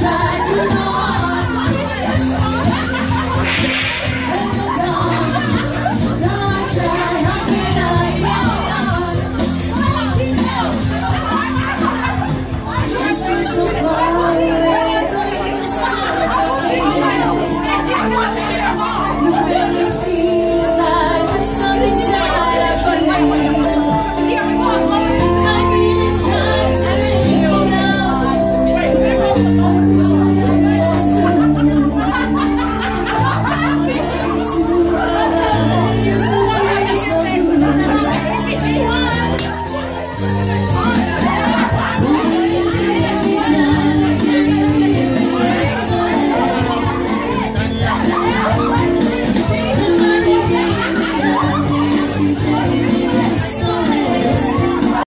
try to know.